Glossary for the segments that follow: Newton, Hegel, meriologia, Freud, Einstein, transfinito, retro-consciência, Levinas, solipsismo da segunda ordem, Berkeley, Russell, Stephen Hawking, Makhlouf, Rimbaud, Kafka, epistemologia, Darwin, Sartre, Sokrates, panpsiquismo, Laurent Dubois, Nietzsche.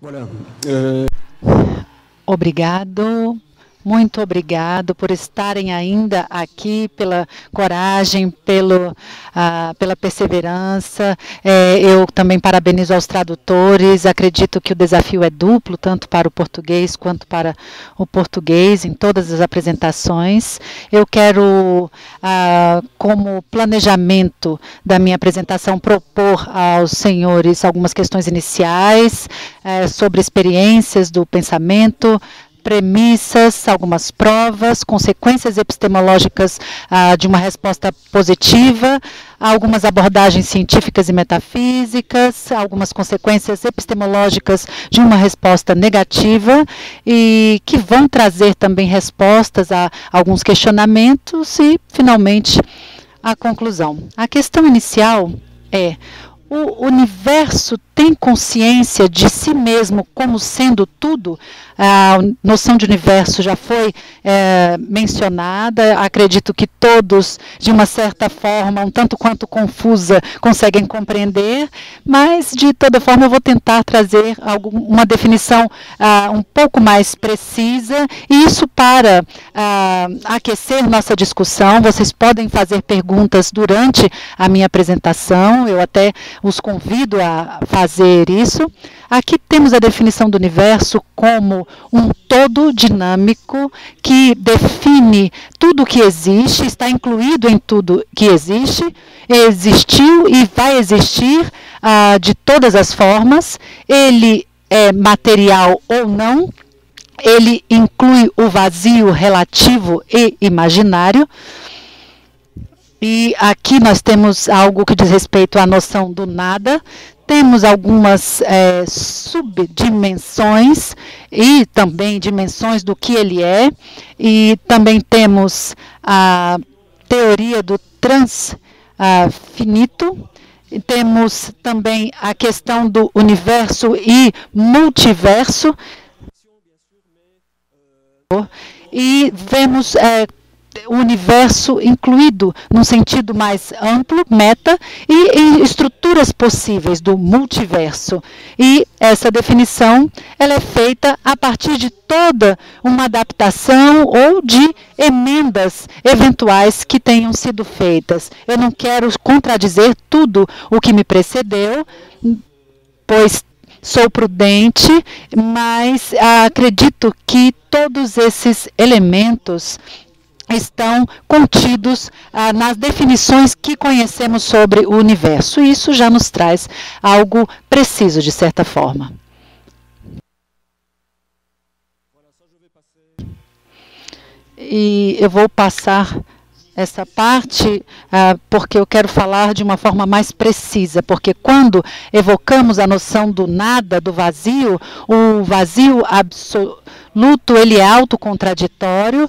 Voilà. Obrigado. Muito obrigado por estarem ainda aqui, pela coragem, pela perseverança. Eu também parabenizo aos tradutores. Acredito que o desafio é duplo, tanto para o português quanto para o português, em todas as apresentações. Eu quero, como planejamento da minha apresentação, propor aos senhores algumas questões iniciais sobre experiências do pensamento, premissas, algumas provas, consequências epistemológicas de uma resposta positiva, algumas abordagens científicas e metafísicas, algumas consequências epistemológicas de uma resposta negativa, e que vão trazer também respostas a alguns questionamentos e, finalmente, a conclusão. A questão inicial é: o universo tem consciência de si mesmo como sendo tudo? A noção de universo já foi mencionada. Acredito que todos, de uma certa forma, um tanto quanto confusa, conseguem compreender, mas, de toda forma, eu vou tentar trazer uma definição um pouco mais precisa, e isso para aquecer nossa discussão. Vocês podem fazer perguntas durante a minha apresentação, eu até os convido a fazer isso. Aqui temos a definição do universo como um todo dinâmico que define tudo o que existe, está incluído em tudo que existe, existiu e vai existir de todas as formas. Ele é material ou não, ele inclui o vazio relativo e imaginário. E aqui nós temos algo que diz respeito à noção do nada. Temos algumas subdimensões e também dimensões do que ele é. E também temos a teoria do transfinito. Temos também a questão do universo e multiverso. E vemos o universo incluído num sentido mais amplo, meta, e em estruturas possíveis do multiverso. E essa definição, ela é feita a partir de toda uma adaptação ou de emendas eventuais que tenham sido feitas. Eu não quero contradizer tudo o que me precedeu, pois sou prudente, mas acredito que todos esses elementos estão contidos nas definições que conhecemos sobre o universo. E isso já nos traz algo preciso, de certa forma. E eu vou passar essa parte porque eu quero falar de uma forma mais precisa, porque quando evocamos a noção do nada, do vazio, o vazio absoluto, ele é autocontraditório,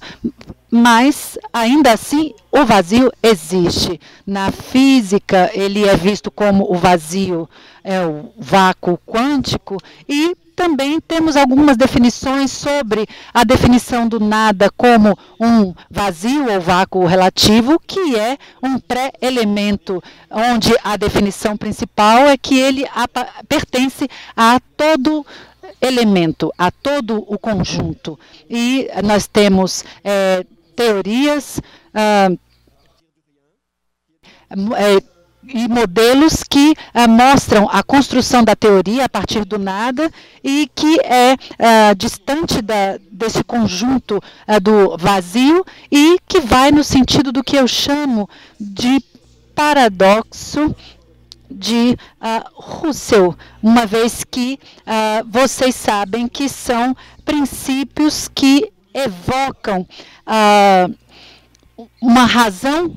mas, ainda assim, o vazio existe. Na física, ele é visto como o vazio, é o vácuo quântico, e também temos algumas definições sobre a definição do nada como um vazio ou vácuo relativo, que é um pré-elemento, onde a definição principal é que ele pertence a todo elemento, a todo o conjunto. E nós temos teorias e modelos que mostram a construção da teoria a partir do nada e que é distante desse conjunto do vazio, e que vai no sentido do que eu chamo de paradoxo de Russell, uma vez que vocês sabem que são princípios que evocam uma razão,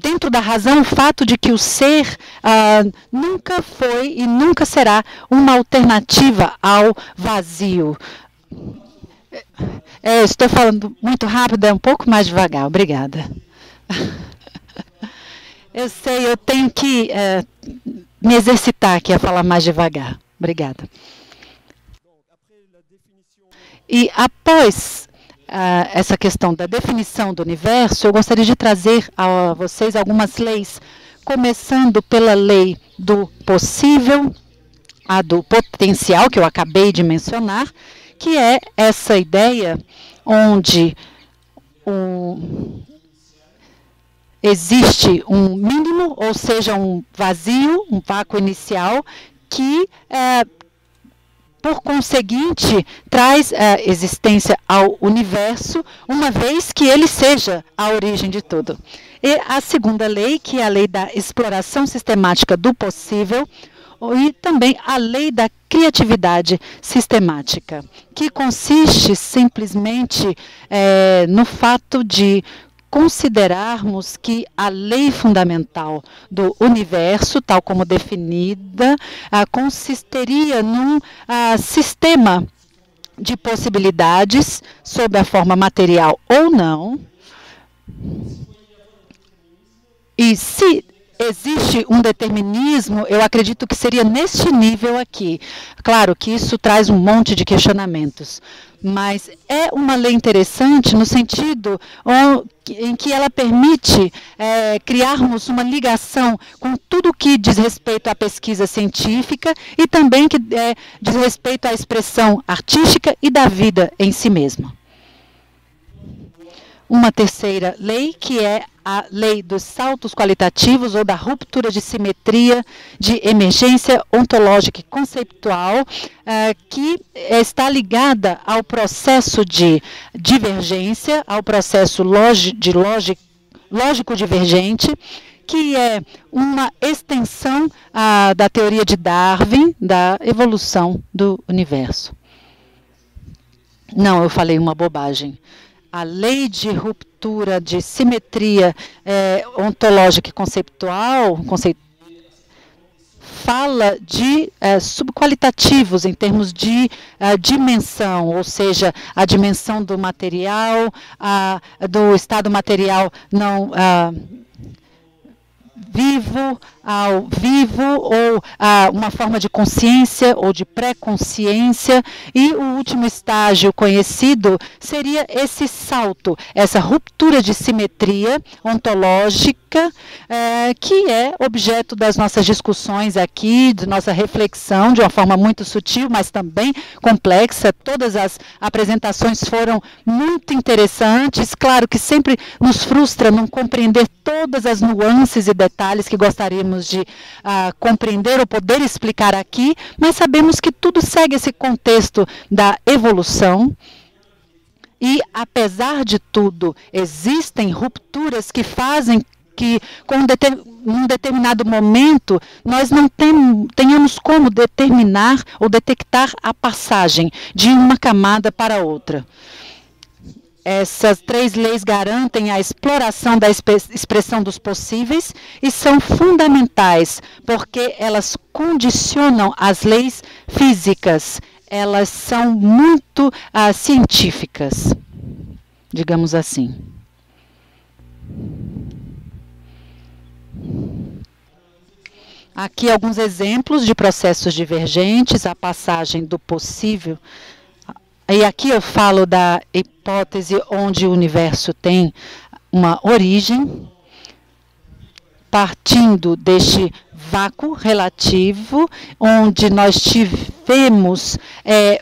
dentro da razão, o fato de que o ser nunca foi e nunca será uma alternativa ao vazio. Estou falando muito rápido, um pouco mais devagar. Obrigada. Eu sei, eu tenho que me exercitar aqui a falar mais devagar. Obrigada. E após essa questão da definição do universo, eu gostaria de trazer a vocês algumas leis, começando pela lei do possível, a do potencial, que eu acabei de mencionar, que é essa ideia onde existe um mínimo, ou seja, um vazio, um vácuo inicial, que, por conseguinte, traz a existência ao universo, uma vez que ele seja a origem de tudo. E a segunda lei, que é a lei da exploração sistemática do possível, e também a lei da criatividade sistemática, que consiste simplesmente no fato de considerarmos que a lei fundamental do universo, tal como definida, consistiria num sistema de possibilidades, sob a forma material ou não, e se existe um determinismo, eu acredito que seria neste nível aqui. Claro que isso traz um monte de questionamentos, mas é uma lei interessante no sentido em que ela permite criarmos uma ligação com tudo que diz respeito à pesquisa científica e também que diz respeito à expressão artística e da vida em si mesma. Uma terceira lei, que é a lei dos saltos qualitativos ou da ruptura de simetria de emergência ontológica e conceptual, que está ligada ao processo de divergência, ao processo lógico-divergente, que é uma extensão da teoria de Darwin, da evolução do universo. Não, eu falei uma bobagem. A lei de ruptura de simetria ontológica e conceptual fala de subqualitativos em termos de dimensão, ou seja, a dimensão do material, do estado material não vivo ao vivo, ou uma forma de consciência ou de pré-consciência, e o último estágio conhecido seria esse salto, essa ruptura de simetria ontológica, que é objeto das nossas discussões aqui, de nossa reflexão de uma forma muito sutil, mas também complexa. Todas as apresentações foram muito interessantes, claro que sempre nos frustra não compreender todas as nuances e detalhes que gostaríamos de compreender ou poder explicar aqui, mas sabemos que tudo segue esse contexto da evolução e, apesar de tudo, existem rupturas que fazem que, com um determinado momento, nós não tenhamos como determinar ou detectar a passagem de uma camada para outra. Essas três leis garantem a exploração da expressão dos possíveis e são fundamentais, porque elas condicionam as leis físicas. Elas são muito científicas, digamos assim. Aqui alguns exemplos de processos divergentes, a passagem do possível. E aqui eu falo da hipótese onde o universo tem uma origem, partindo deste vácuo relativo, onde nós tivemos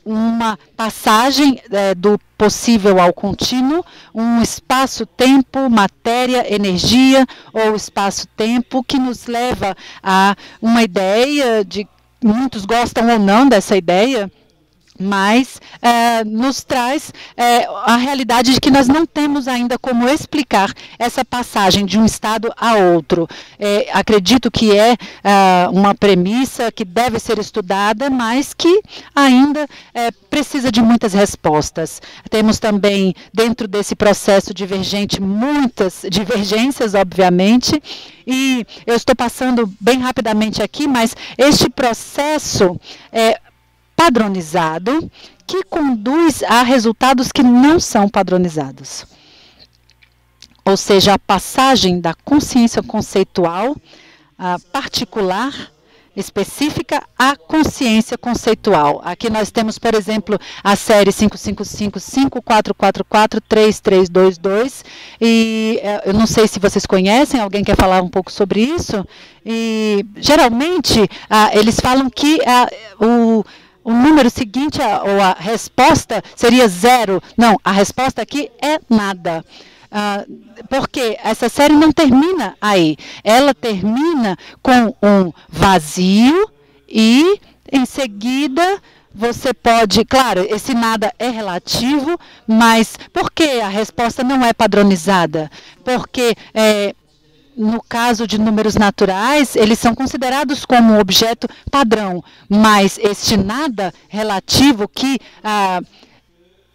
uma passagem do possível ao contínuo, um espaço-tempo, matéria, energia, ou espaço-tempo, que nos leva a uma ideia de, muitos gostam ou não dessa ideia, mas nos traz a realidade de que nós não temos ainda como explicar essa passagem de um estado a outro. Acredito que é uma premissa que deve ser estudada, mas que ainda precisa de muitas respostas. Temos também, dentro desse processo divergente, muitas divergências, obviamente, e eu estou passando bem rapidamente aqui, mas este processo padronizado, que conduz a resultados que não são padronizados. Ou seja, a passagem da consciência conceitual particular específica à consciência conceitual. Aqui nós temos, por exemplo, a série 555, 5444, 3322, e eu não sei se vocês conhecem, alguém quer falar um pouco sobre isso? E geralmente eles falam que o número seguinte, ou a resposta, seria zero. Não, a resposta aqui é nada. Porque essa série não termina aí. Ela termina com um vazio e, em seguida, você pode... Claro, esse nada é relativo, mas por que a resposta não é padronizada? Porque... no caso de números naturais, eles são considerados como um objeto padrão, mas este nada relativo que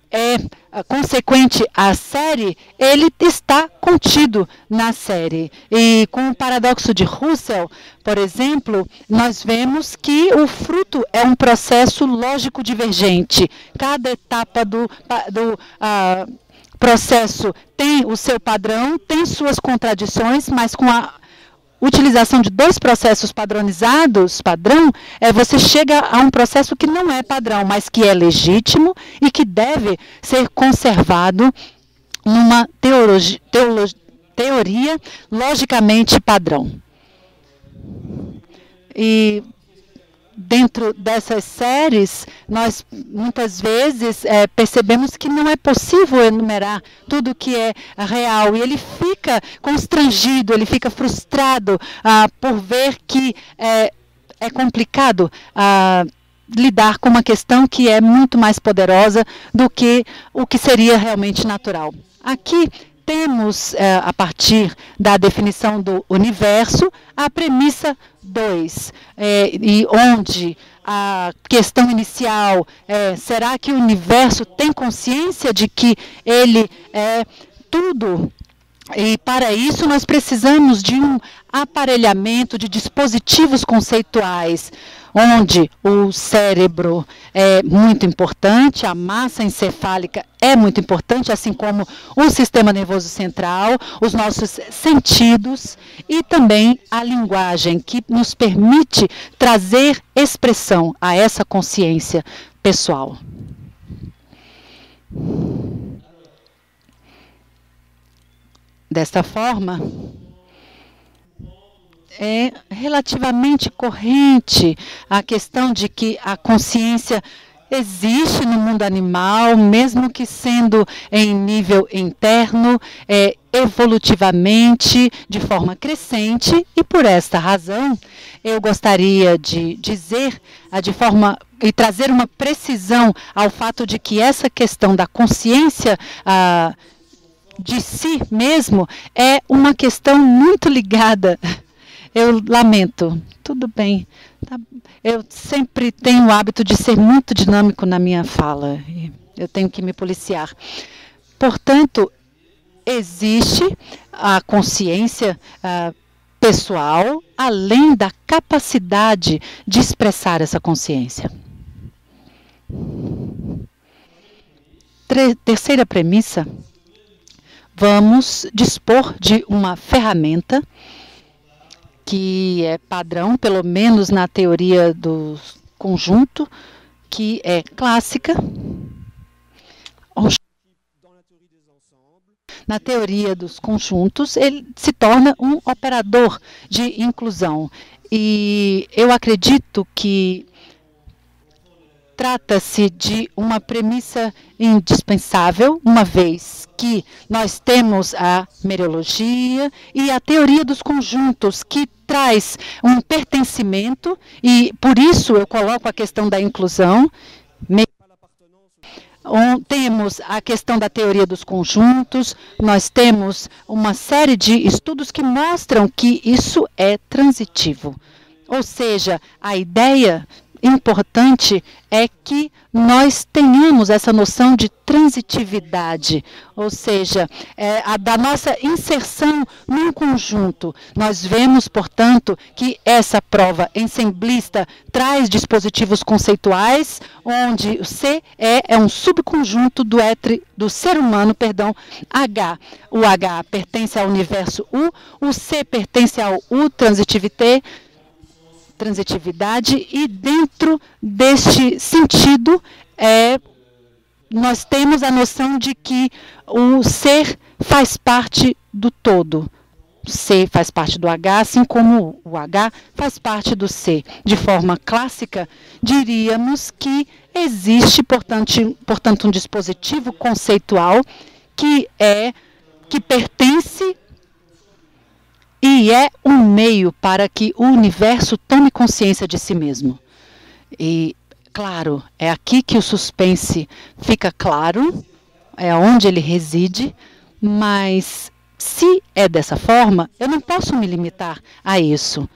é consequente à série, ele está contido na série. E com o paradoxo de Russell, por exemplo, nós vemos que o fruto é um processo lógico divergente. Cada etapa do processo tem o seu padrão, tem suas contradições, mas com a utilização de dois processos padronizados, padrão, você chega a um processo que não é padrão, mas que é legítimo e que deve ser conservado numa teoria logicamente padrão. E... dentro dessas séries, nós muitas vezes percebemos que não é possível enumerar tudo que é real. E ele fica constrangido, ele fica frustrado por ver que é complicado lidar com uma questão que é muito mais poderosa do que o que seria realmente natural. Aqui temos, a partir da definição do universo, a premissa 2, e onde a questão inicial é: será que o universo tem consciência de que ele é tudo? E para isso nós precisamos de um aparelhamento de dispositivos conceituais, onde o cérebro é muito importante, a massa encefálica é muito importante, assim como o sistema nervoso central, os nossos sentidos e também a linguagem, que nos permite trazer expressão a essa consciência pessoal. Desta forma, é relativamente corrente a questão de que a consciência existe no mundo animal, mesmo que sendo em nível interno, evolutivamente, de forma crescente, e por esta razão eu gostaria de dizer de forma e trazer uma precisão ao fato de que essa questão da consciência de si mesmo é uma questão muito ligada. Eu lamento. Tudo bem. Eu sempre tenho o hábito de ser muito dinâmico na minha fala. Eu tenho que me policiar. Portanto, existe a consciência pessoal, além da capacidade de expressar essa consciência. Terceira premissa. Vamos dispor de uma ferramenta que é padrão, pelo menos na teoria do conjunto, que é clássica. Na teoria dos conjuntos, ele se torna um operador de inclusão. E eu acredito que trata-se de uma premissa indispensável, uma vez que nós temos a meriologia e a teoria dos conjuntos, que traz um pertencimento, e por isso eu coloco a questão da inclusão. Temos a questão da teoria dos conjuntos, nós temos uma série de estudos que mostram que isso é transitivo. Ou seja, a ideia importante é que nós tenhamos essa noção de transitividade, ou seja, a da nossa inserção num conjunto. Nós vemos, portanto, que essa prova ensemblista traz dispositivos conceituais, onde o C é um subconjunto do ser humano, perdão, H. O H pertence ao universo U, o C pertence ao U, transitivité, transitividade, e dentro deste sentido nós temos a noção de que o ser faz parte do todo. O C faz parte do H, assim como o H faz parte do C. De forma clássica, diríamos que existe, portanto, um dispositivo conceitual que pertence e é um meio para que o universo tome consciência de si mesmo. E, claro, é aqui que o suspense fica claro, é onde ele reside, mas se é dessa forma, eu não posso me limitar a isso.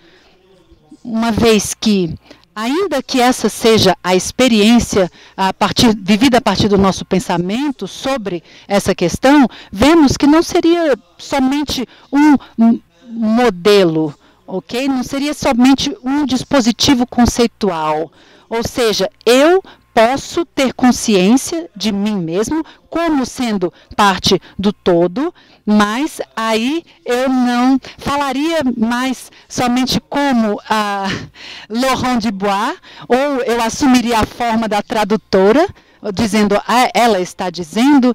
Uma vez que, ainda que essa seja a experiência vivida a partir do nosso pensamento sobre essa questão, vemos que não seria somente um modelo, ok? Não seria somente um dispositivo conceitual. Ou seja, eu posso ter consciência de mim mesmo como sendo parte do todo, mas aí eu não falaria mais somente como a Laurent Dubois, ou eu assumiria a forma da tradutora, dizendo, ela está dizendo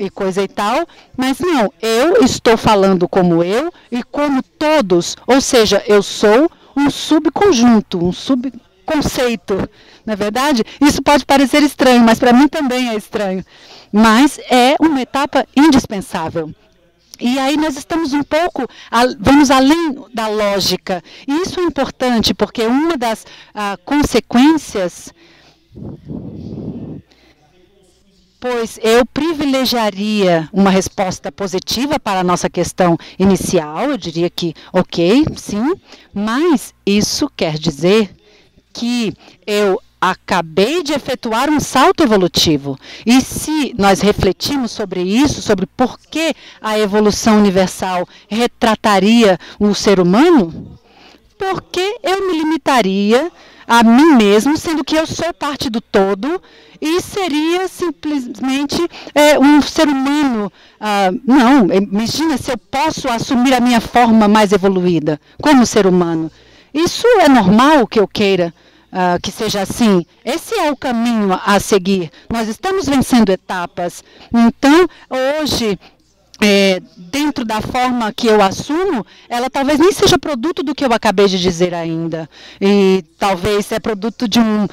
e coisa e tal, mas não, eu estou falando como eu e como todos, ou seja, eu sou um subconjunto, um subconceito. Na verdade, isso pode parecer estranho, mas para mim também é estranho. Mas é uma etapa indispensável. E aí nós estamos um pouco, vamos além da lógica. E isso é importante, porque uma das consequências, pois eu privilegiaria uma resposta positiva para a nossa questão inicial, eu diria que ok, sim, mas isso quer dizer que eu acabei de efetuar um salto evolutivo. E se nós refletirmos sobre isso, sobre por que a evolução universal retrataria o ser humano, por que eu me limitaria a mim mesmo, sendo que eu sou parte do todo e seria simplesmente um ser humano? Não, imagina se eu posso assumir a minha forma mais evoluída como ser humano. Isso é normal que eu queira que seja assim. Esse é o caminho a seguir. Nós estamos vencendo etapas. Então, hoje, dentro da forma que eu assumo, ela talvez nem seja produto do que eu acabei de dizer ainda. E talvez é produto de um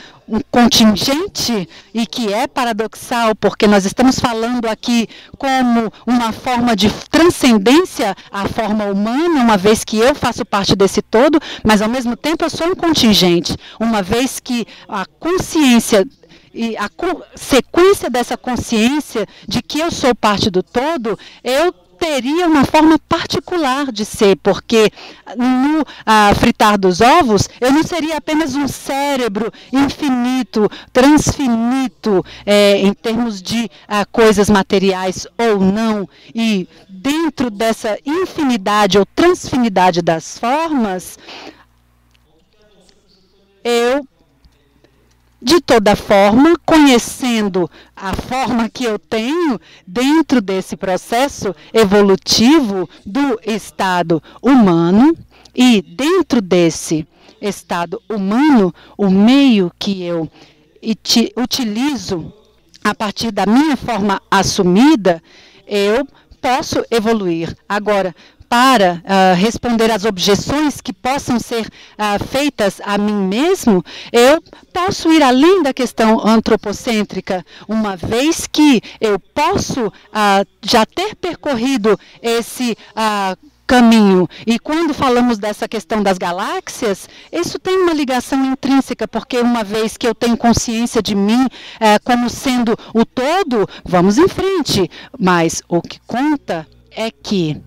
contingente, e que é paradoxal, porque nós estamos falando aqui como uma forma de transcendência à forma humana, uma vez que eu faço parte desse todo, mas ao mesmo tempo eu sou um contingente, uma vez que a consciência e a sequência dessa consciência de que eu sou parte do todo, eu teria uma forma particular de ser, porque no fritar dos ovos, eu não seria apenas um cérebro infinito, transfinito, em termos de coisas materiais ou não. E dentro dessa infinidade ou transfinidade das formas, eu, de toda forma, conhecendo a forma que eu tenho dentro desse processo evolutivo do estado humano, e dentro desse estado humano, o meio que eu utilizo a partir da minha forma assumida, eu posso evoluir. Agora, para responder às objeções que possam ser feitas a mim mesmo, eu posso ir além da questão antropocêntrica, uma vez que eu posso já ter percorrido esse caminho. E quando falamos dessa questão das galáxias, isso tem uma ligação intrínseca, porque uma vez que eu tenho consciência de mim como sendo o todo, vamos em frente. Mas o que conta é que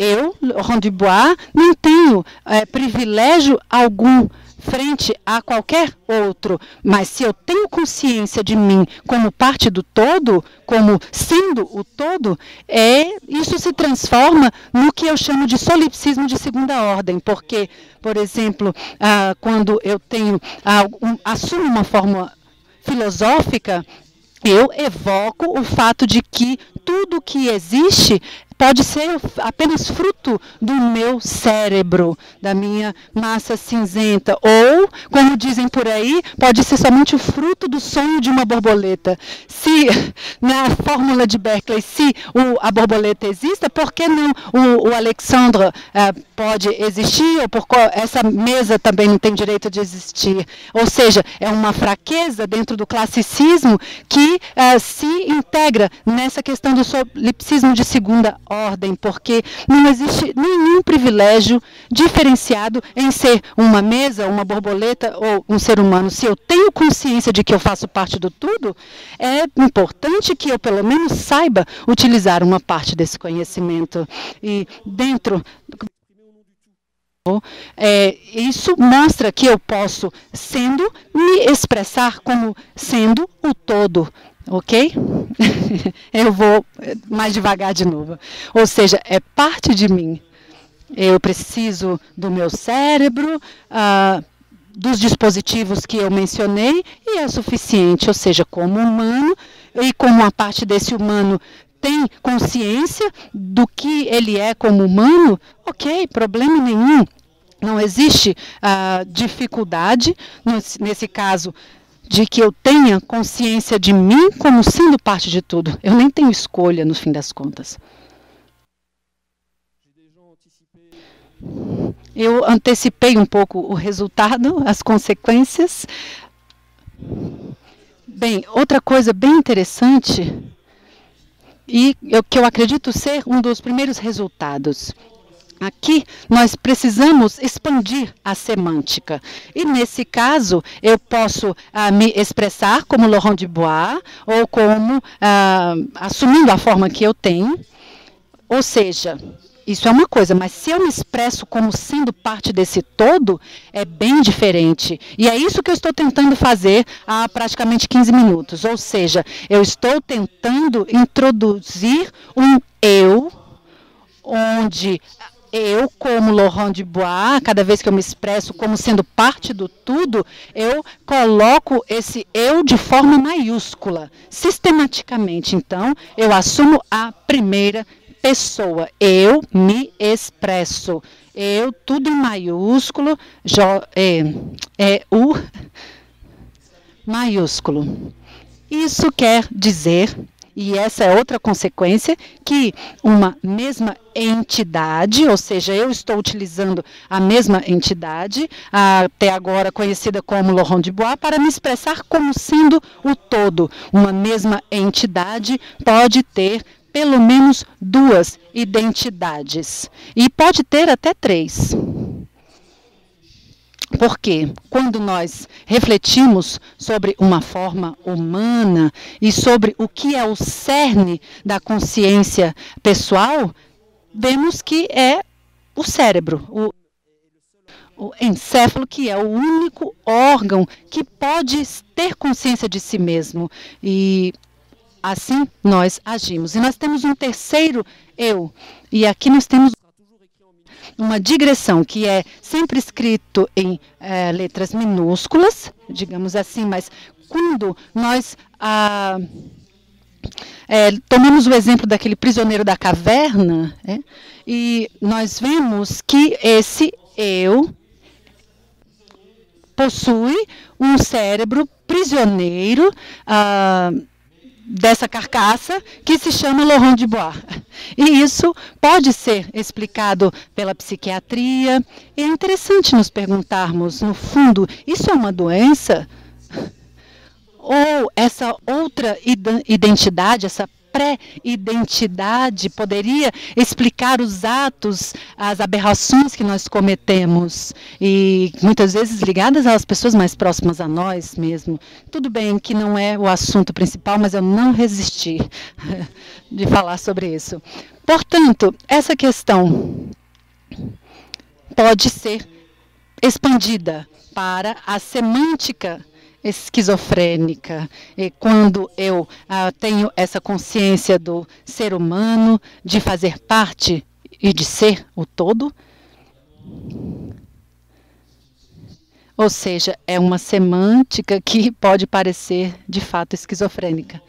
eu, Laurent Dubois, não tenho privilégio algum frente a qualquer outro, mas se eu tenho consciência de mim como parte do todo, como sendo o todo, isso se transforma no que eu chamo de solipsismo de segunda ordem, porque, por exemplo, quando eu tenho assumo uma forma filosófica, eu evoco o fato de que tudo que existe pode ser apenas fruto do meu cérebro, da minha massa cinzenta, ou, como dizem por aí, pode ser somente o fruto do sonho de uma borboleta. Se na fórmula de Berkeley, se a borboleta exista, por que não o Alexandre pode existir, ou por qual essa mesa também não tem direito de existir? Ou seja, é uma fraqueza dentro do classicismo que se integra nessa questão do solipsismo de segunda ordem, porque não existe nenhum privilégio diferenciado em ser uma mesa, uma borboleta ou um ser humano. Se eu tenho consciência de que eu faço parte do tudo, é importante que eu pelo menos saiba utilizar uma parte desse conhecimento. E dentro... isso mostra que eu posso, sendo, me expressar como sendo o todo. Ok? Eu vou mais devagar de novo. Ou seja, é parte de mim. Eu preciso do meu cérebro, dos dispositivos que eu mencionei, e é suficiente. Ou seja, como humano, e como a parte desse humano tem consciência do que ele é como humano, ok, problema nenhum. Não existe dificuldade, nesse caso, de que eu tenha consciência de mim como sendo parte de tudo. Eu nem tenho escolha, no fim das contas. Eu antecipei um pouco o resultado, as consequências. Bem, outra coisa bem interessante, e que eu acredito ser um dos primeiros resultados. Aqui nós precisamos expandir a semântica. E nesse caso, eu posso me expressar como Laurent Dubois, ou como assumindo a forma que eu tenho. Ou seja, isso é uma coisa, mas se eu me expresso como sendo parte desse todo, é bem diferente. E é isso que eu estou tentando fazer há praticamente 15 minutos. Ou seja, eu estou tentando introduzir um eu, onde eu, como Laurent Dubois, cada vez que eu me expresso como sendo parte do tudo, eu coloco esse eu de forma maiúscula, sistematicamente. Então, eu assumo a primeira pessoa, eu me expresso, eu, tudo em maiúsculo, u maiúsculo. Isso quer dizer, e essa é outra consequência, que uma mesma entidade, ou seja, eu estou utilizando a mesma entidade, até agora conhecida como Laurent Dubois, para me expressar como sendo o todo. Uma mesma entidade pode ter pelo menos duas identidades, e pode ter até três. Porque quando nós refletimos sobre uma forma humana e sobre o que é o cerne da consciência pessoal, vemos que é o cérebro, o encéfalo, que é o único órgão que pode ter consciência de si mesmo. E assim nós agimos. E nós temos um terceiro eu. E aqui nós temos uma digressão, que é sempre escrito em letras minúsculas, digamos assim, mas quando nós tomamos o exemplo daquele prisioneiro da caverna, e nós vemos que esse eu possui um cérebro prisioneiro, dessa carcaça que se chama Laurent Dubois. E isso pode ser explicado pela psiquiatria. É interessante nos perguntarmos, no fundo, isso é uma doença? Ou essa outra identidade, essa pré-identidade, poderia explicar os atos, as aberrações que nós cometemos, e muitas vezes ligadas às pessoas mais próximas a nós mesmo. Tudo bem que não é o assunto principal, mas eu não resisti de falar sobre isso. Portanto, essa questão pode ser expandida para a semântica esquizofrênica, e quando eu tenho essa consciência do ser humano, de fazer parte e de ser o todo, Ou seja, é uma semântica que pode parecer de fato esquizofrênica.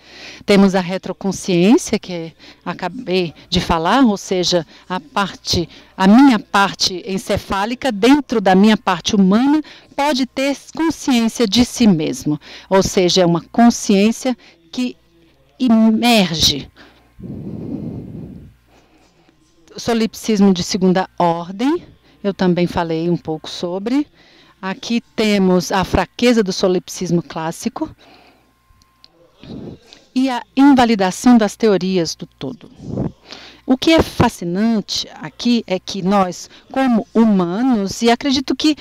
Temos a retroconsciência que acabei de falar, ou seja, a minha parte encefálica dentro da minha parte humana pode ter consciência de si mesmo, ou seja, é uma consciência que emerge. O solipsismo de segunda ordem, eu também falei um pouco sobre. Aqui temos a fraqueza do solipsismo clássico e a invalidação das teorias do todo. O que é fascinante aqui é que nós, como humanos, e acredito que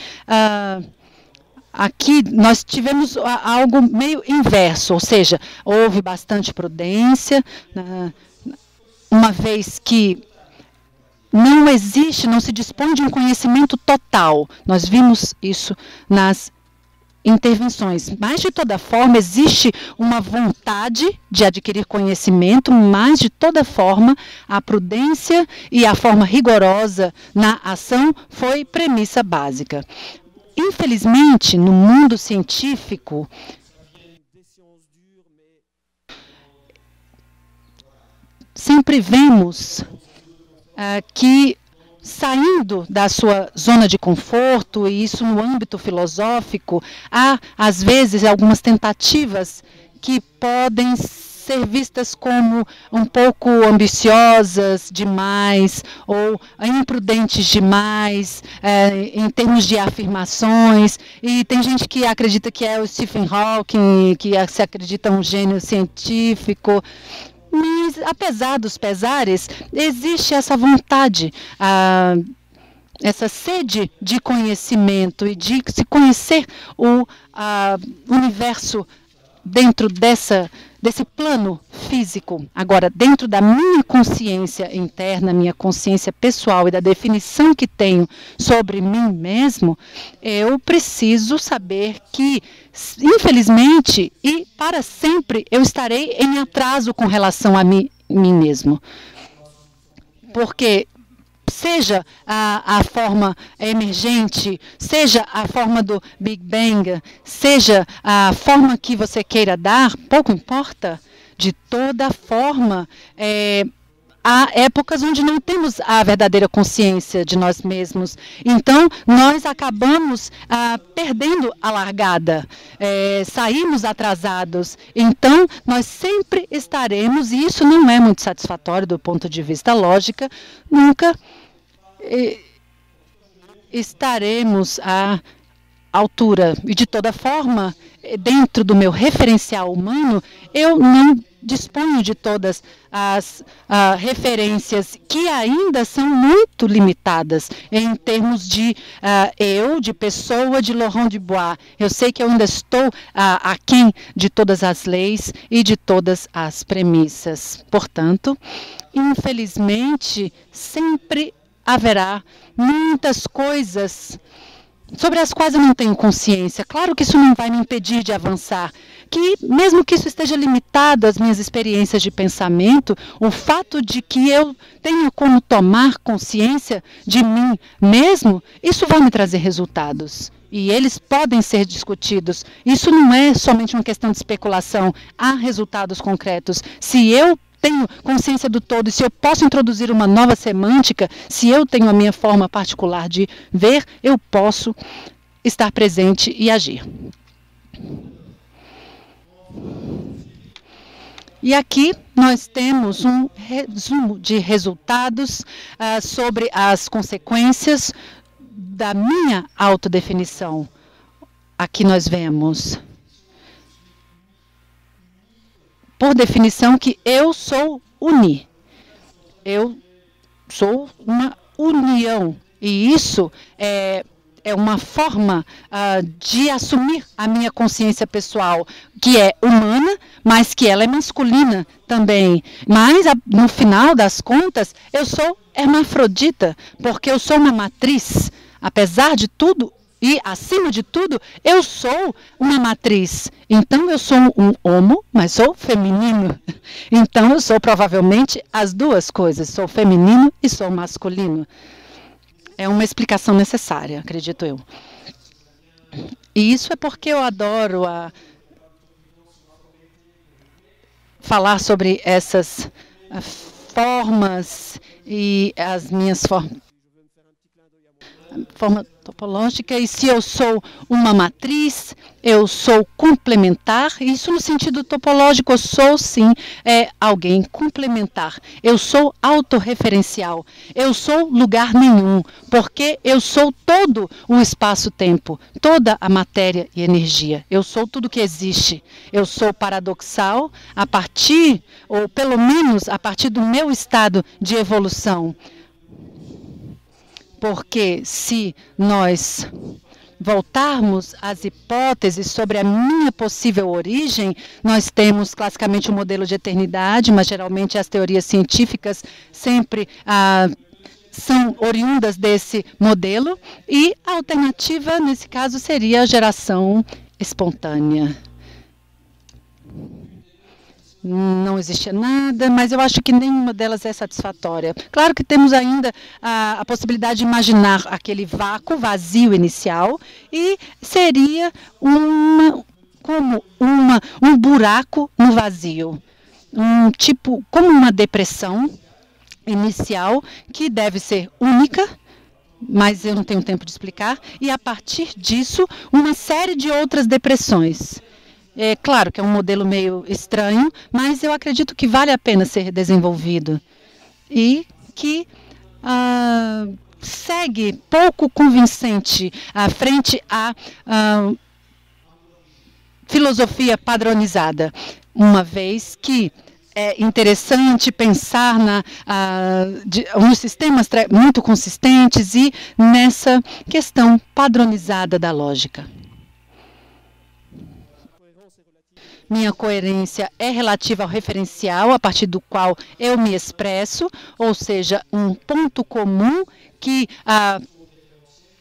aqui nós tivemos algo meio inverso, ou seja, houve bastante prudência, uma vez que não existe, não se dispõe de um conhecimento total. Nós vimos isso nas intervenções. Mas, de toda forma, existe uma vontade de adquirir conhecimento, mas, de toda forma, a prudência e a forma rigorosa na ação foi premissa básica. Infelizmente, no mundo científico, sempre vemos que, saindo da sua zona de conforto, e isso no âmbito filosófico, há, às vezes, algumas tentativas que podem ser vistas como um pouco ambiciosas demais ou imprudentes demais em termos de afirmações. E tem gente que acredita que é o Stephen Hawking, que se acredita um gênio científico. Mas, apesar dos pesares, existe essa vontade, essa sede de conhecimento e de se conhecer o universo dentro desse plano físico. Agora, dentro da minha consciência interna, minha consciência pessoal e da definição que tenho sobre mim mesmo, eu preciso saber que, infelizmente e para sempre, eu estarei em atraso com relação a mim mesmo. Porque seja a forma emergente, seja a forma do Big Bang, seja a forma que você queira dar, pouco importa, de toda forma, há épocas onde não temos a verdadeira consciência de nós mesmos. Então, nós acabamos perdendo a largada, saímos atrasados. Então, nós sempre estaremos, e isso não é muito satisfatório do ponto de vista lógica, nunca estaremos à altura. E, de toda forma, dentro do meu referencial humano, eu não disponho de todas as referências que ainda são muito limitadas em termos de eu, de pessoa, de Laurent Dubois. Eu sei que eu ainda estou aquém de todas as leis e de todas as premissas. Portanto, infelizmente, sempre haverá muitas coisas sobre as quais eu não tenho consciência. Claro que isso não vai me impedir de avançar, que mesmo que isso esteja limitado às minhas experiências de pensamento, o fato de que eu tenho como tomar consciência de mim mesmo, isso vai me trazer resultados. E eles podem ser discutidos. Isso não é somente uma questão de especulação. Há resultados concretos. Se eu tenho consciência do todo, se eu posso introduzir uma nova semântica, se eu tenho a minha forma particular de ver, eu posso estar presente e agir. E aqui nós temos um resumo de resultados sobre as consequências da minha autodefinição. Aqui nós vemos, por definição, que eu sou uni. Eu sou uma união. E isso é uma forma de assumir a minha consciência pessoal, que é humana, mas que ela é masculina também. Mas, no final das contas, eu sou hermafrodita, porque eu sou uma matriz. Apesar de tudo, e, acima de tudo, eu sou uma matriz. Então, eu sou um homo, mas sou feminino. Então, eu sou provavelmente as duas coisas. Sou feminino e sou masculino. É uma explicação necessária, acredito eu. E isso é porque eu adoro falar sobre essas formas e as minhas forma topológica. E se eu sou uma matriz, eu sou complementar. Isso no sentido topológico, eu sou sim alguém complementar. Eu sou autorreferencial. Eu sou lugar nenhum, porque eu sou todo o espaço-tempo, toda a matéria e energia. Eu sou tudo que existe. Eu sou paradoxal a partir, ou pelo menos a partir do meu estado de evolução. Porque se nós voltarmos às hipóteses sobre a minha possível origem, nós temos classicamente um modelo de eternidade, mas geralmente as teorias científicas sempre são oriundas desse modelo. E a alternativa, nesse caso, seria a geração espontânea. Não existia nada, mas eu acho que nenhuma delas é satisfatória. Claro que temos ainda a possibilidade de imaginar aquele vácuo, vazio inicial, e seria um buraco no vazio, como uma depressão inicial que deve ser única, mas eu não tenho tempo de explicar, e a partir disso uma série de outras depressões. É claro que é um modelo meio estranho, mas eu acredito que vale a pena ser desenvolvido e que segue pouco convincente à frente à filosofia padronizada, uma vez que é interessante pensar nos sistemas muito consistentes e nessa questão padronizada da lógica. Minha coerência é relativa ao referencial a partir do qual eu me expresso, ou seja, um ponto comum que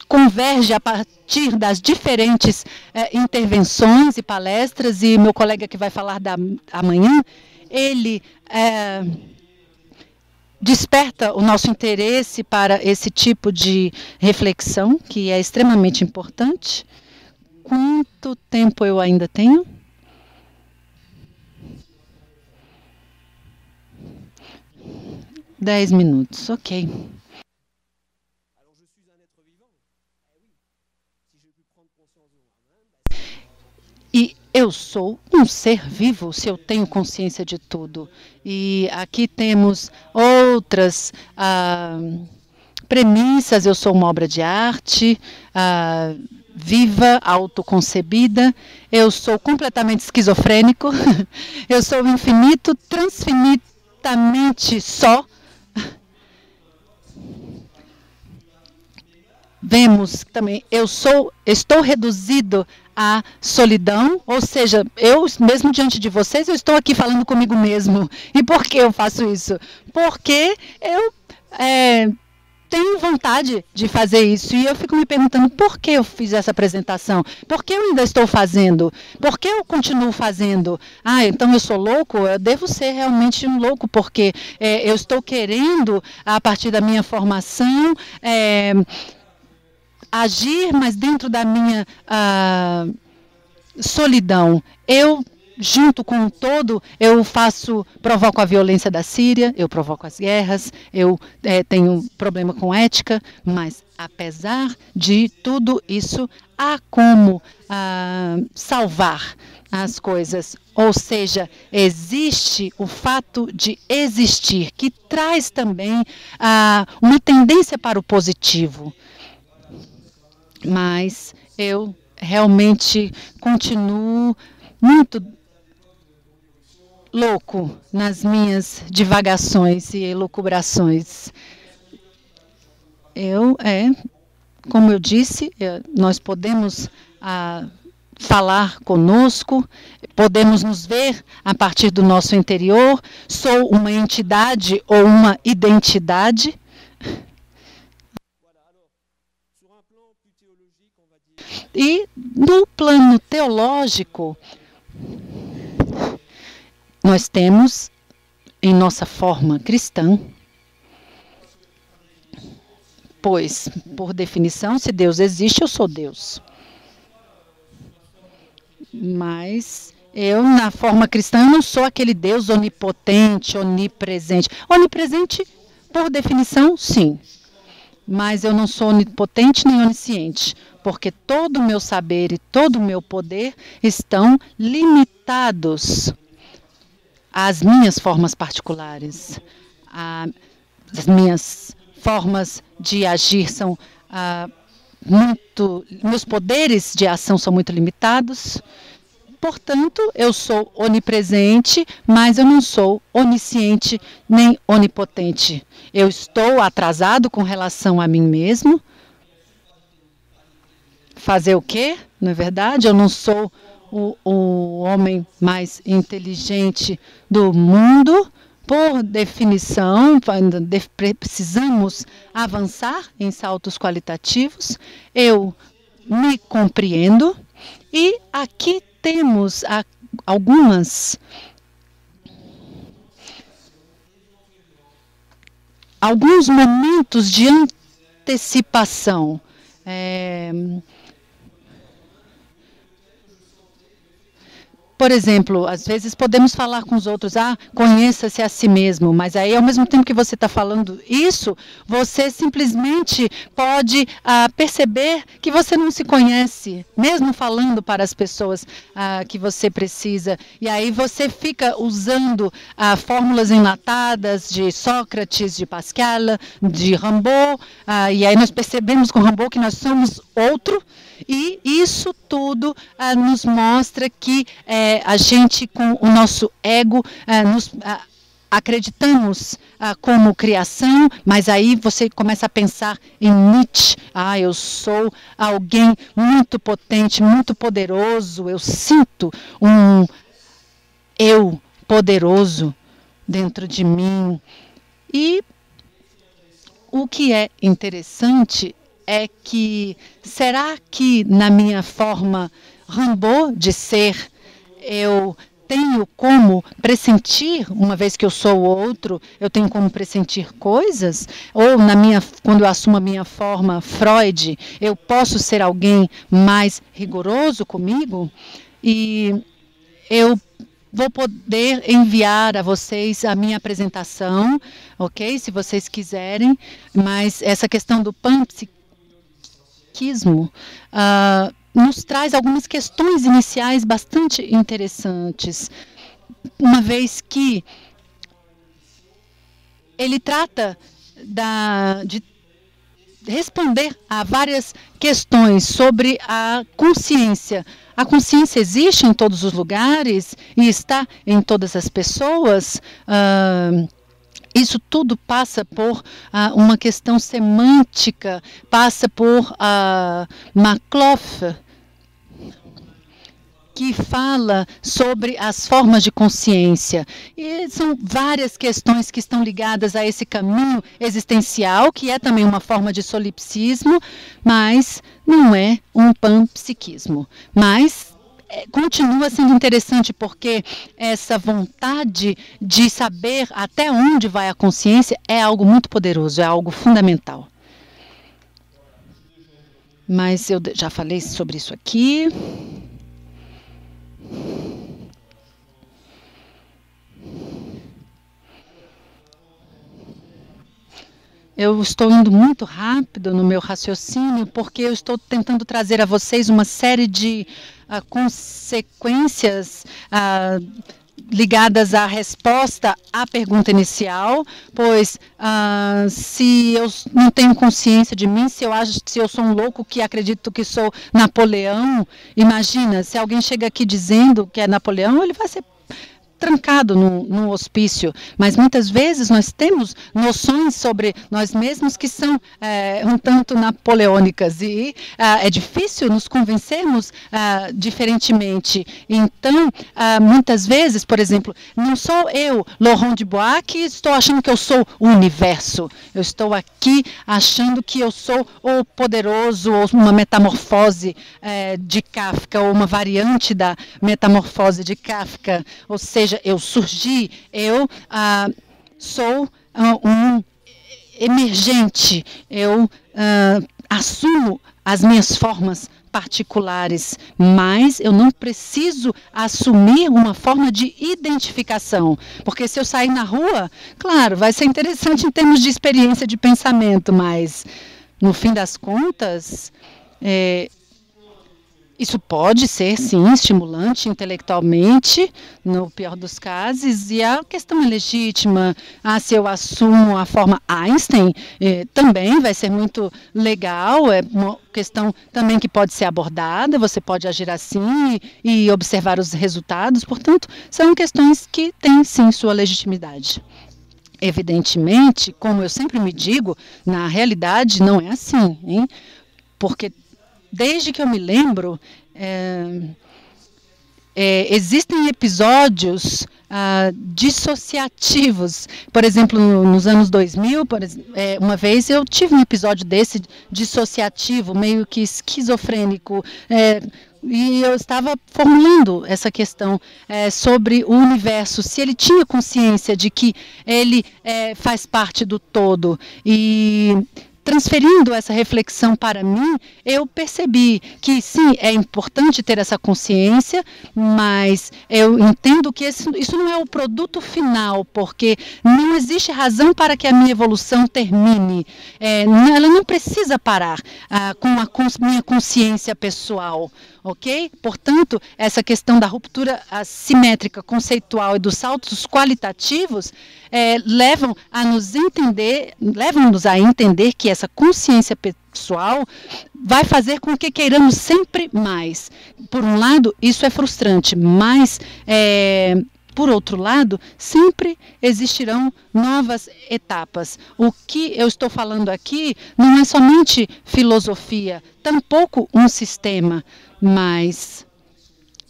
converge a partir das diferentes intervenções e palestras. E meu colega que vai falar amanhã, ele desperta o nosso interesse para esse tipo de reflexão, que é extremamente importante. Quanto tempo eu ainda tenho? Dez minutos, ok. E eu sou um ser vivo se eu tenho consciência de tudo. E aqui temos outras premissas. Eu sou uma obra de arte viva, autoconcebida. Eu sou completamente esquizofrênico. Eu sou infinito, transfinitamente só. Vemos também, estou reduzido à solidão, ou seja, eu mesmo diante de vocês, eu estou aqui falando comigo mesmo. E por que eu faço isso? Porque eu tenho vontade de fazer isso. E eu fico me perguntando por que eu fiz essa apresentação? Por que eu ainda estou fazendo? Por que eu continuo fazendo? Ah, então eu sou louco? Eu devo ser realmente um louco, porque eu estou querendo, a partir da minha formação, agir, mas dentro da minha solidão. Eu, junto com o todo, eu provoco a violência da Síria, eu provoco as guerras, eu tenho problema com ética, mas apesar de tudo isso, há como salvar as coisas. Ou seja, existe o fato de existir, que traz também uma tendência para o positivo. Mas eu realmente continuo muito louco nas minhas divagações e elucubrações. Como eu disse, nós podemos falar conosco, podemos nos ver a partir do nosso interior. Sou uma entidade ou uma identidade. E no plano teológico, nós temos, em nossa forma cristã, pois, por definição, se Deus existe, eu sou Deus. Mas eu, na forma cristã, eu não sou aquele Deus onipotente, onipresente. Onipresente, por definição, sim. Mas eu não sou onipotente nem onisciente, porque todo o meu saber e todo o meu poder estão limitados às minhas formas particulares. As minhas formas de agir são meus poderes de ação são muito limitados. Portanto, eu sou onipresente, mas eu não sou onisciente nem onipotente. Eu estou atrasado com relação a mim mesmo. Fazer o quê? Não é verdade? Eu não sou o homem mais inteligente do mundo. Por definição, precisamos avançar em saltos qualitativos. Eu me compreendo e aqui temos alguns momentos de antecipação. Por exemplo, às vezes podemos falar com os outros, conheça-se a si mesmo, mas aí ao mesmo tempo que você está falando isso, você simplesmente pode perceber que você não se conhece, mesmo falando para as pessoas que você precisa. E aí você fica usando fórmulas enlatadas de Sócrates, de Pascal, de Rimbaud, e aí nós percebemos com Rimbaud que nós somos outro, e isso tudo nos mostra que a gente, com o nosso ego, acreditamos como criação, mas aí você começa a pensar em Nietzsche. Eu sou alguém muito potente, muito poderoso, eu sinto um eu poderoso dentro de mim. E o que é interessante é que, será que na minha forma Rimbaud de ser, eu tenho como pressentir, uma vez que eu sou outro, eu tenho como pressentir coisas? Ou quando eu assumo a minha forma Freud, eu posso ser alguém mais rigoroso comigo? E eu vou poder enviar a vocês a minha apresentação, ok? Se vocês quiserem, mas essa questão do panpsiquismo nos traz algumas questões iniciais bastante interessantes, uma vez que ele trata de responder a várias questões sobre a consciência. A consciência existe em todos os lugares e está em todas as pessoas. Isso tudo passa por uma questão semântica, passa por Makhlouf, que fala sobre as formas de consciência. E são várias questões que estão ligadas a esse caminho existencial, que é também uma forma de solipsismo, mas não é um panpsiquismo. Mas continua sendo interessante, porque essa vontade de saber até onde vai a consciência é algo muito poderoso, é algo fundamental. Mas eu já falei sobre isso aqui. Eu estou indo muito rápido no meu raciocínio, porque eu estou tentando trazer a vocês uma série de consequências ligadas à resposta à pergunta inicial, pois se eu não tenho consciência de mim, se eu sou um louco que acredito que sou Napoleão, imagina, se alguém chega aqui dizendo que é Napoleão, ele vai ser trancado num hospício. Mas muitas vezes nós temos noções sobre nós mesmos que são um tanto napoleônicas e é difícil nos convencermos diferentemente. Então, muitas vezes, por exemplo, não sou eu, Laurent Dubois, que estou achando que eu sou o universo. Eu estou aqui achando que eu sou o poderoso, ou uma metamorfose de Kafka, ou uma variante da metamorfose de Kafka, ou seja, eu surgi, eu sou um emergente, eu assumo as minhas formas particulares, mas eu não preciso assumir uma forma de identificação, porque se eu sair na rua, claro, vai ser interessante em termos de experiência de pensamento, mas no fim das contas, isso pode ser, sim, estimulante intelectualmente, no pior dos casos, e a questão é legítima. Se eu assumo a forma Einstein, também vai ser muito legal, é uma questão também que pode ser abordada, você pode agir assim e observar os resultados, portanto, são questões que têm, sim, sua legitimidade. Evidentemente, como eu sempre me digo, na realidade não é assim, hein? Porque desde que eu me lembro, existem episódios dissociativos. Por exemplo, nos anos 2000, uma vez eu tive um episódio desse dissociativo, meio que esquizofrênico, e eu estava formulando essa questão sobre o universo, se ele tinha consciência de que ele faz parte do todo. E transferindo essa reflexão para mim, eu percebi que sim, é importante ter essa consciência, mas eu entendo que isso não é o produto final, porque não existe razão para que a minha evolução termine. Ela não precisa parar com a minha consciência pessoal. Okay? Portanto, essa questão da ruptura assimétrica conceitual e dos saltos qualitativos levam-nos a entender que essa consciência pessoal vai fazer com que queiramos sempre mais. Por um lado, isso é frustrante, mas, por outro lado, sempre existirão novas etapas. O que eu estou falando aqui não é somente filosofia, tampouco um sistema, mas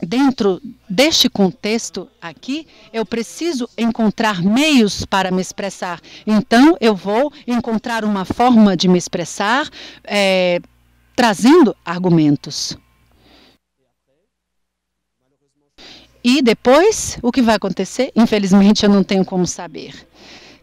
dentro deste contexto aqui, eu preciso encontrar meios para me expressar. Então, eu vou encontrar uma forma de me expressar, trazendo argumentos. E depois, o que vai acontecer? Infelizmente, eu não tenho como saber.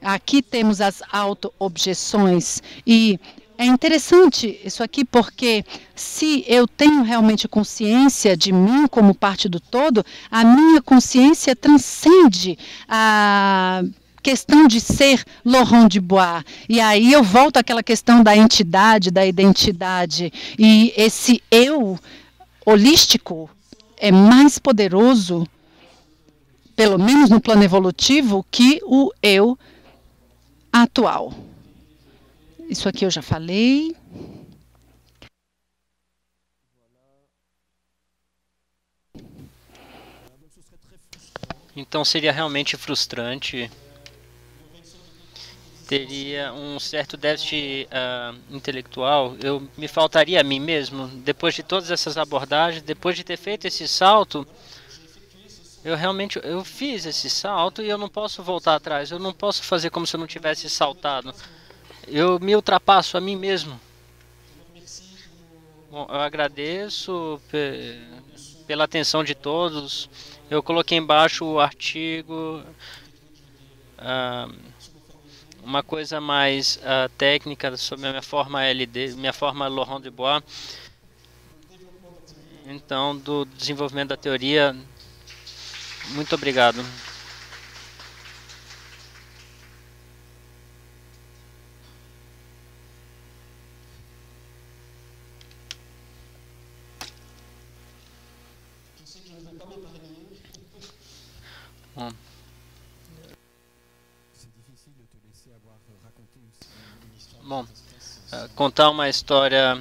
Aqui temos as auto-objeções e é interessante isso aqui porque se eu tenho realmente consciência de mim como parte do todo, a minha consciência transcende a questão de ser Laurent Dubois. E aí eu volto àquela questão da entidade, da identidade. E esse eu holístico é mais poderoso, pelo menos no plano evolutivo, que o eu atual. Isso aqui eu já falei. Então seria realmente frustrante. Teria um certo déficit intelectual. Eu me faltaria a mim mesmo. Depois de todas essas abordagens, depois de ter feito esse salto, eu fiz esse salto e eu não posso voltar atrás. Eu não posso fazer como se eu não tivesse saltado. Eu me ultrapasso a mim mesmo. Bom, eu agradeço pela atenção de todos. Eu coloquei embaixo o artigo, uma coisa mais técnica sobre a minha forma LD, minha forma Laurent Dubois. Então, do desenvolvimento da teoria. Muito obrigado. Bom, contar uma história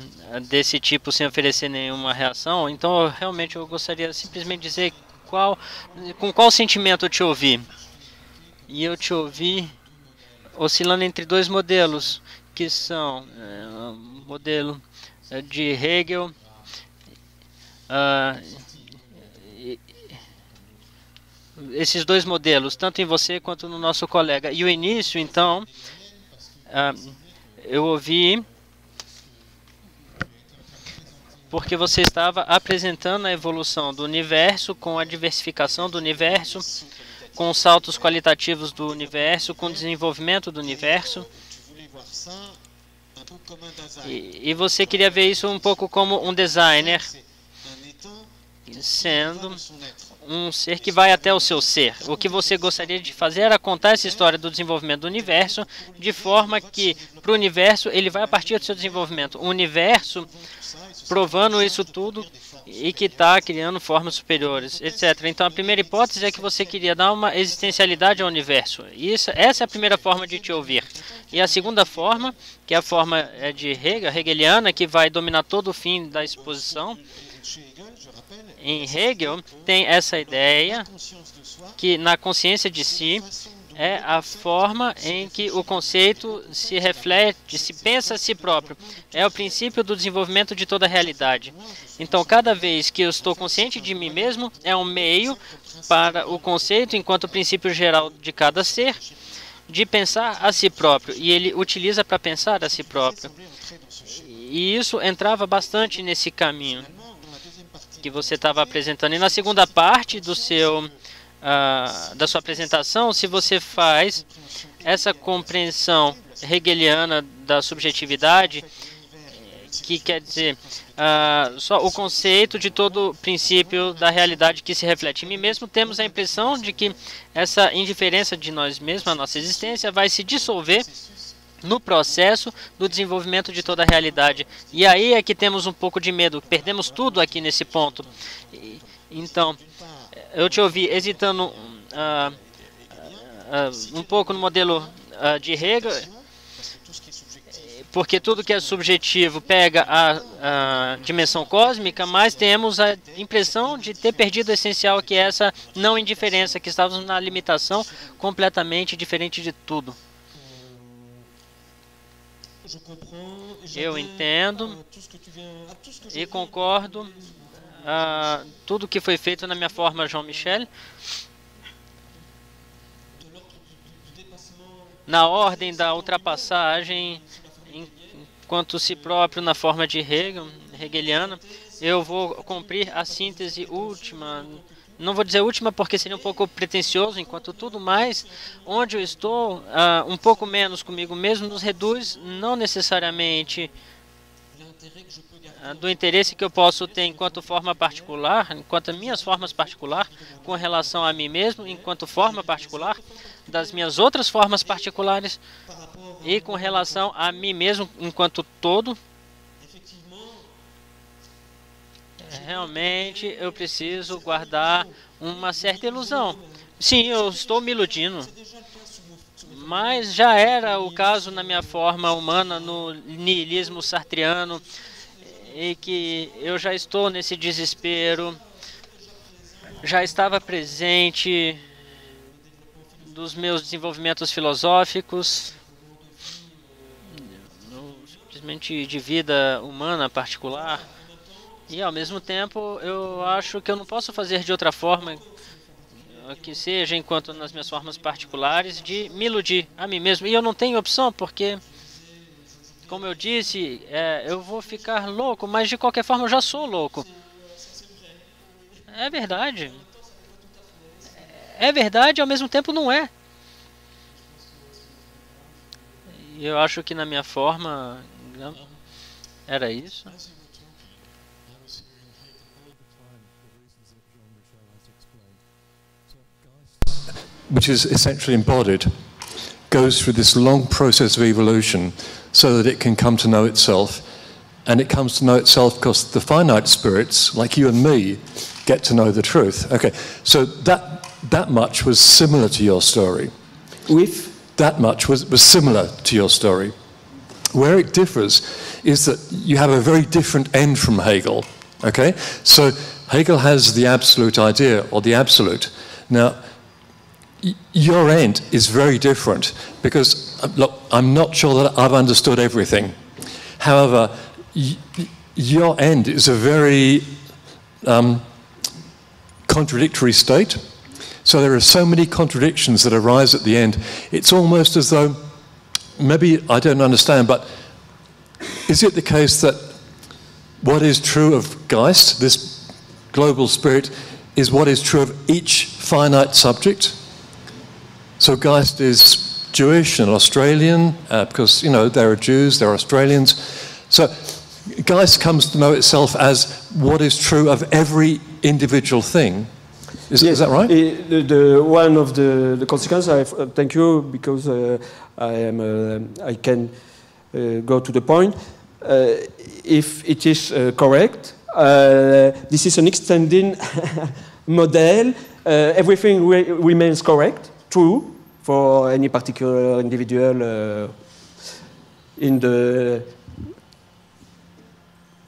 desse tipo sem oferecer nenhuma reação, então realmente eu gostaria simplesmente de dizer com qual sentimento eu te ouvi. E eu te ouvi oscilando entre dois modelos, que são o modelo de Hegel esses dois modelos, tanto em você quanto no nosso colega. E o início, então, eu ouvi porque você estava apresentando a evolução do universo, com a diversificação do universo, com os saltos qualitativos do universo, com o desenvolvimento do universo. E você queria ver isso um pouco como um designer, sendo um ser que vai até o seu ser. O que você gostaria de fazer era contar essa história do desenvolvimento do universo, de forma que, para o universo, ele vai a partir do seu desenvolvimento. O universo provando isso tudo e que está criando formas superiores, etc. Então, a primeira hipótese é que você queria dar uma existencialidade ao universo. Isso, essa é a primeira forma de te ouvir. E a segunda forma, que é a forma de Hegel, hegeliana, que vai dominar todo o fim da exposição. Em Hegel, tem essa ideia que na consciência de si é a forma em que o conceito se reflete, se pensa a si próprio. É o princípio do desenvolvimento de toda a realidade. Então, cada vez que eu estou consciente de mim mesmo, é um meio para o conceito, enquanto princípio geral de cada ser, de pensar a si próprio. E ele utiliza para pensar a si próprio. E isso entrava bastante nesse caminho que você estava apresentando. E na segunda parte do da sua apresentação, se você faz essa compreensão hegeliana da subjetividade, que quer dizer só o conceito de todo o princípio da realidade que se reflete em mim mesmo, temos a impressão de que essa indiferença de nós mesmos, a nossa existência, vai se dissolver no processo do desenvolvimento de toda a realidade. E aí é que temos um pouco de medo, perdemos tudo aqui nesse ponto. Então, eu te ouvi hesitando um pouco no modelo de Hegel, porque tudo que é subjetivo pega a dimensão cósmica, mas temos a impressão de ter perdido o essencial, que é essa não indiferença, que estávamos na limitação completamente diferente de tudo. Eu entendo e concordo a tudo que foi feito na minha forma, Jean-Michel, na ordem da ultrapassagem enquanto si próprio na forma de Hegel, hegeliana. Eu vou cumprir a síntese última. Não vou dizer última porque seria um pouco pretencioso, enquanto tudo mais, onde eu estou, um pouco menos comigo mesmo, nos reduz, não necessariamente do interesse que eu posso ter enquanto forma particular, enquanto minhas formas particular, com relação a mim mesmo, enquanto forma particular das minhas outras formas particulares e com relação a mim mesmo enquanto todo. Realmente, eu preciso guardar uma certa ilusão. Sim, eu estou me iludindo, mas já era o caso na minha forma humana, no niilismo sartreano, e que eu já estou nesse desespero, já estava presente dos meus desenvolvimentos filosóficos, simplesmente de vida humana particular. E, ao mesmo tempo, eu acho que eu não posso fazer de outra forma, que seja, enquanto nas minhas formas particulares, de me iludir a mim mesmo. E eu não tenho opção, porque, como eu disse, eu vou ficar louco, mas, de qualquer forma, eu já sou louco. É verdade. É verdade, ao mesmo tempo, não é. E eu acho que, na minha forma, era isso. Which is essentially embodied, goes through this long process of evolution so that it can come to know itself. And it comes to know itself because the finite spirits, like you and me, get to know the truth. Okay, so that much was similar to your story. With? That much was similar to your story. Where it differs is that you have a very different end from Hegel. Okay, so Hegel has the absolute idea, or the absolute. Now, your end is very different because, look, I'm not sure that I've understood everything. However, your end is a very contradictory state. So there are so many contradictions that arise at the end. It's almost as though, maybe I don't understand, but is it the case that what is true of Geist, this global spirit, is what is true of each finite subject? So Geist is Jewish and Australian, because, you know, there are Jews, there are Australians. So Geist comes to know itself as what is true of every individual thing. Is that right? One of the consequences, thank you, because I can go to the point. If it is correct, this is an extending model. Everything remains correct, true, for any particular individual in the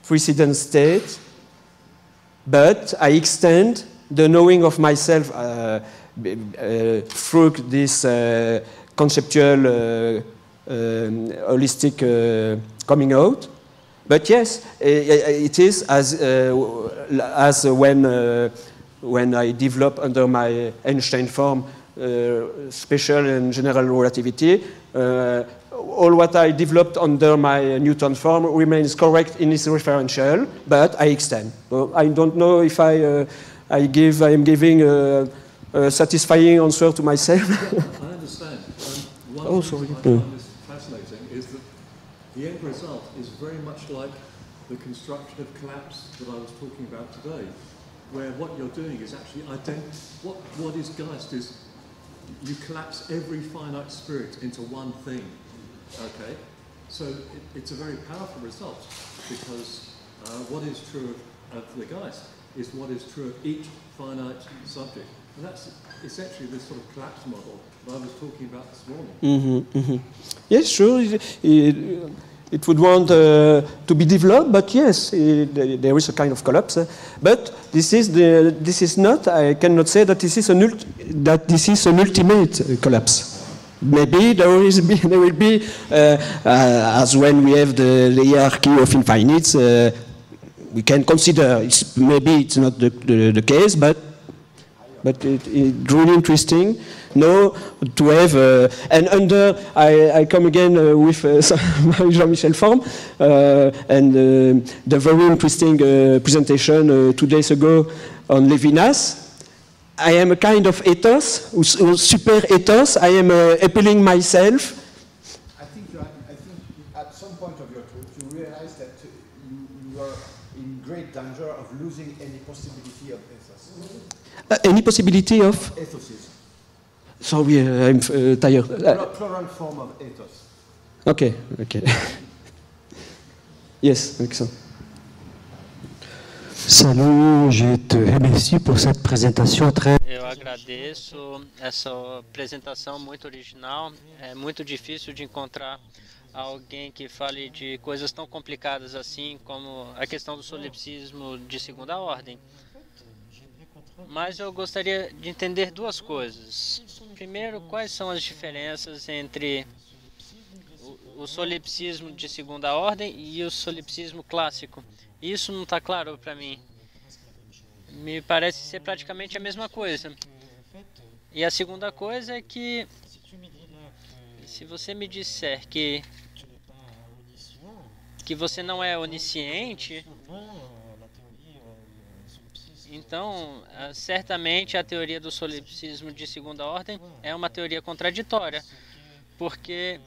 precedent state. But I extend the knowing of myself through this conceptual, holistic coming out. But yes, it is as when I develop under my Einstein form special and general relativity. All what I developed under my Newton form remains correct in its referential, but I extend. So I don't know if I am giving a satisfying answer to myself. I understand. One thing I find fascinating is that the end result is very much like the construction of collapse that I was talking about today, where what you're doing is actually what is Geist is you collapse every finite spirit into one thing. Okay, so it's a very powerful result, because what is true of the Geist is what is true of each finite subject. And that's essentially this sort of collapse model that I was talking about this morning. Mm-hmm, mm-hmm. Yes, sure. It would want to be developed, but yes, there is a kind of collapse. But this is not. I cannot say that this is an ultimate collapse. Maybe there will be as when we have the hierarchy of infinites. We can consider maybe it's not the case, but it's really interesting. No, to have and under I come again with my Jean-Michel form and the very interesting presentation 2 days ago on Levinas. I am a kind of ethos, super ethos. I am appealing myself. I think at some point of your talk you realize that you are in great danger of losing any possibility of ethos. Any possibility of ethos. Sorry, I'm tired. Plural form of ethos. Okay. Yes, excellent. Salut, je te remercie por essa apresentação très... Eu agradeço essa apresentação muito original. É muito difícil de encontrar alguém que fale de coisas tão complicadas assim como a questão do solipsismo de segunda ordem. Mas eu gostaria de entender duas coisas. Primeiro, quais são as diferenças entre o solipsismo de segunda ordem e o solipsismo clássico? Isso não está claro para mim. Me parece ser praticamente a mesma coisa. E a segunda coisa é que, se você me disser que você não é onisciente, então, certamente a teoria do solipsismo de segunda ordem é uma teoria contraditória, porque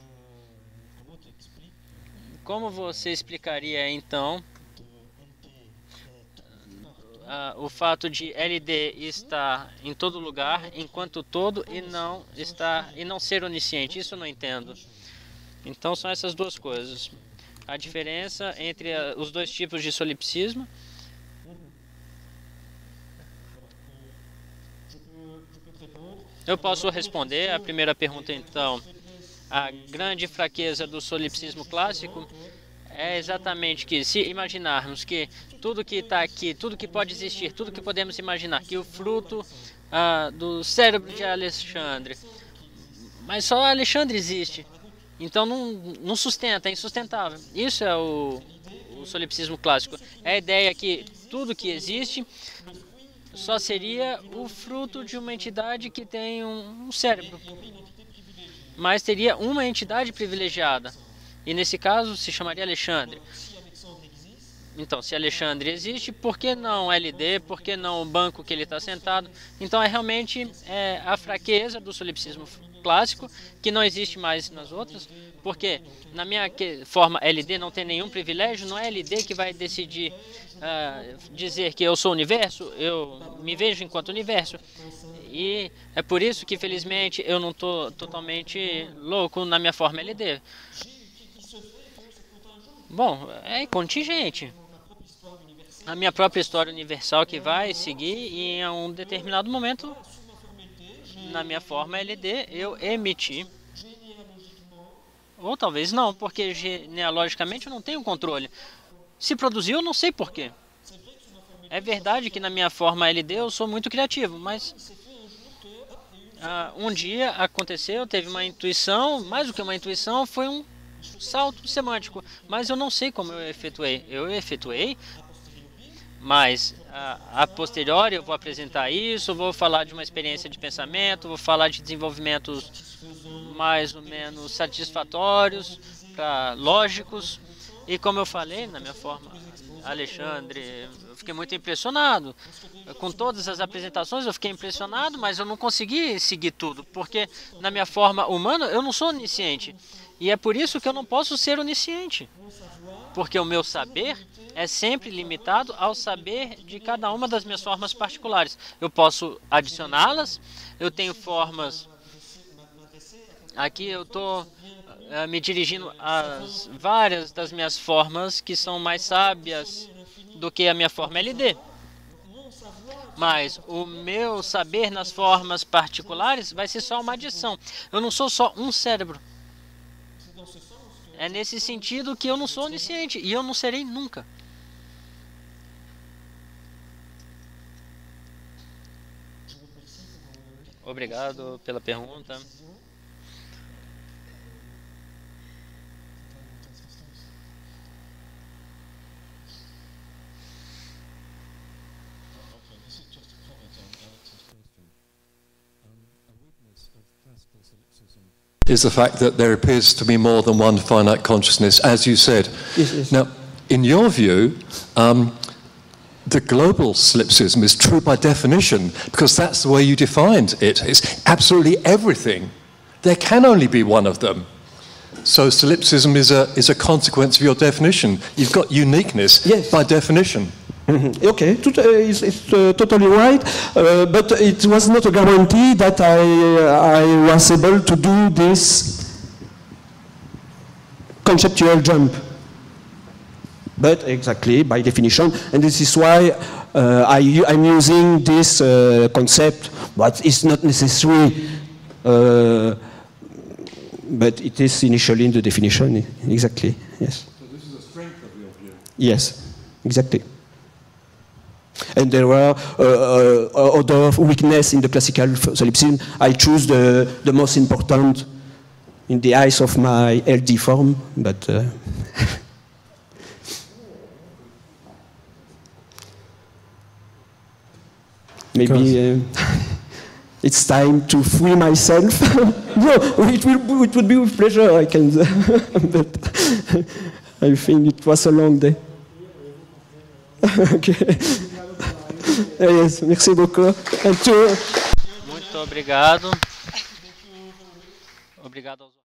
como você explicaria, então, o fato de LD estar em todo lugar, enquanto todo, e não ser onisciente? Isso eu não entendo. Então, são essas duas coisas. A diferença entre os dois tipos de solipsismo. Eu posso responder a primeira pergunta, então. A grande fraqueza do solipsismo clássico é exatamente que, se imaginarmos que tudo que está aqui, tudo que pode existir, tudo que podemos imaginar, que o fruto do cérebro de Alexandre, mas só Alexandre existe, então não sustenta, é insustentável. Isso é o solipsismo clássico. É a ideia que tudo que existe só seria o fruto de uma entidade que tem um cérebro, mas teria uma entidade privilegiada, e nesse caso se chamaria Alexandre. Então, se Alexandre existe, por que não LD? Por que não o banco que ele está sentado? Então, é realmente a fraqueza do solipsismo clássico, que não existe mais nas outras, porque na minha forma LD não tem nenhum privilégio, não é LD que vai decidir dizer que eu sou o universo, eu me vejo enquanto universo. E é por isso que, felizmente, eu não estou totalmente louco na minha forma LD. Bom, é contingente. A minha própria história universal que vai seguir, e em um determinado momento, na minha forma LD, eu emiti. Ou talvez não, porque genealogicamente eu não tenho controle. Se produziu, eu não sei porquê. É verdade que na minha forma LD eu sou muito criativo, mas um dia aconteceu, teve uma intuição, mais do que uma intuição, foi um salto semântico, mas eu não sei como eu efetuei. Eu efetuei, mas a posteriori eu vou apresentar isso, vou falar de uma experiência de pensamento, vou falar de desenvolvimentos mais ou menos satisfatórios, lógicos, e como eu falei na minha forma Alexandre, eu fiquei muito impressionado com todas as apresentações, eu fiquei impressionado, mas eu não consegui seguir tudo, porque na minha forma humana eu não sou onisciente. E é por isso que eu não posso ser onisciente, porque o meu saber é sempre limitado ao saber de cada uma das minhas formas particulares. Eu posso adicioná-las, eu tenho formas... Aqui eu estou me dirigindo às várias das minhas formas que são mais sábias do que a minha forma LD. Mas o meu saber nas formas particulares vai ser só uma adição. Eu não sou só um cérebro. É nesse sentido que eu não sou onisciente, e eu não serei nunca. Obrigado pela pergunta. Is the fact that there appears to be more than one finite consciousness, as you said. Yes, yes. Now, in your view, the global solipsism is true by definition, because that's the way you defined it. It's absolutely everything. There can only be one of them. So solipsism is a consequence of your definition. You've got uniqueness, yes, by definition. Mm-hmm. Okay, it's totally right, but it was not a guarantee that I was able to do this conceptual jump. But exactly, by definition, and this is why I'm using this concept, but it's not necessary, but it is initially in the definition, exactly, yes. So this is a strength of your view? Yes, exactly. And there were other weaknesses in the classical solipsism. I choose the most important in the eyes of my LD form, but... maybe it's time to free myself. No, it would be with pleasure, I can... but I think it was a long day. Okay. É isso, merci beaucoup. Muito obrigado. Obrigado aos